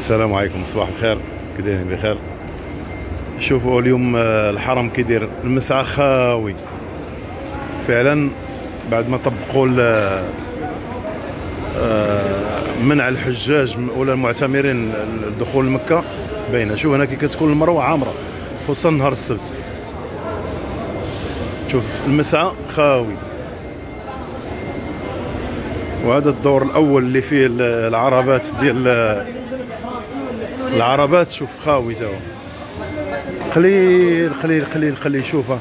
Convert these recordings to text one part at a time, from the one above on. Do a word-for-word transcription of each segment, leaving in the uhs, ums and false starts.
السلام عليكم، صباح الخير، كدايرين بخير؟ شوفوا اليوم الحرم كيدير المسعى خاوي فعلا بعد ما طبقوا منع الحجاج ولا المعتمرين الدخول لمكه. باينه شوف هنا كي كتكون المروه عامره خصوصا نهار السبت، شوف المسعى خاوي. وهذا الدور الاول اللي فيه العربات ديال العربات، شوف خاوي تا هو قليل قليل قليل قليل. شوفها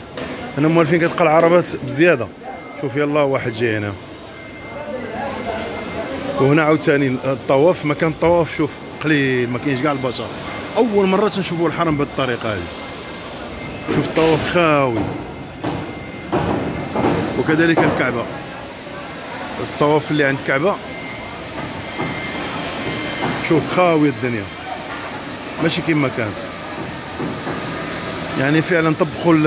هنا موالفين كتلقى العربات بزياده. شوف يلا واحد جاي هنا، وهنا عاوتاني الطواف، مكان الطواف شوف قليل، ما كاينش كاع البشر. اول مره تنشوفوا الحرم بهذه الطريقه هذه، شوف الطواف خاوي. وكذلك الكعبه، الطواف اللي عند الكعبه شوف خاوي، الدنيا ماشي كما كانت. يعني فعلا طبقوا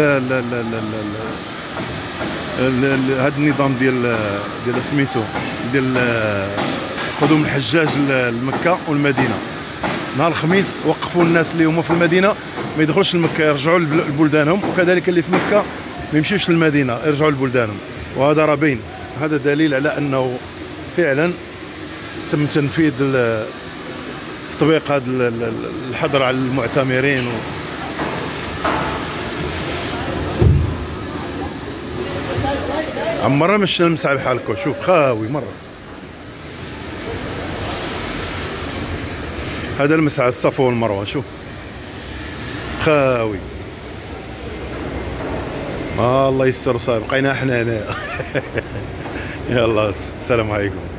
هذا النظام ديال ديال سميتو ديال قدوم الحجاج لمكه والمدينه. نهار الخميس وقفوا الناس اللي هما في المدينه ما يدخلوش لمكه، يرجعوا لبلدانهم، وكذلك اللي في مكه ما يمشيوش للمدينه، يرجعوا لبلدانهم. وهذا راه باين، هذا دليل على انه فعلا تم تنفيذ تطبيق هذا الحظر على المعتمرين. و... عمرنا ما شفنا المسعى بحال هكا، شوف خاوي مره. هذا المسعى الصفا والمروه، شوف خاوي. الله يستر صاحب، بقينا احنا هنا. يلا السلام عليكم.